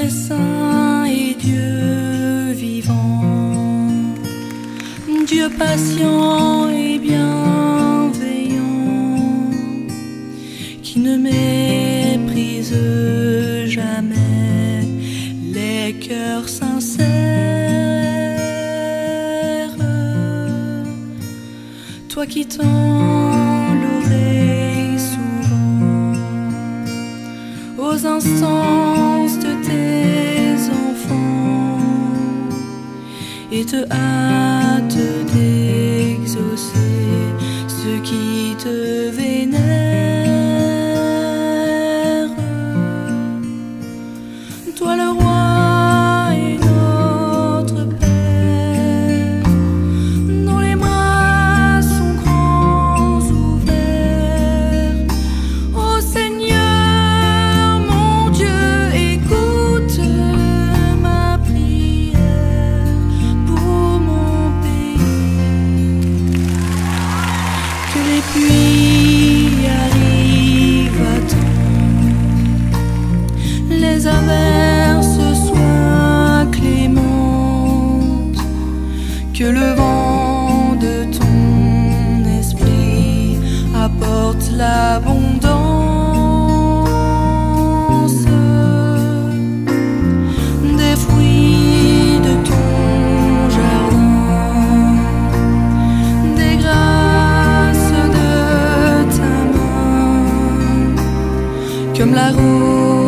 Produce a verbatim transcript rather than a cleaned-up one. Père saint et Dieu vivant, Dieu patient et bienveillant, qui ne méprise jamais les cœurs sincères, toi qui tends l'oreille souvent aux instances de tes enfants et te hâte d'exaucer ceux qui te vénèrent. Toi le roi et notre Père, dont les bras sont grands ouverts. Ô Seigneur, mon Dieu, écoute ma prière pour mon pays. Que les pluies arrivent à temps, les averses soient clémentes, que le vent de ton esprit apporte l'abondance des fruits de ton jardin, des grâces de ta main, comme la rose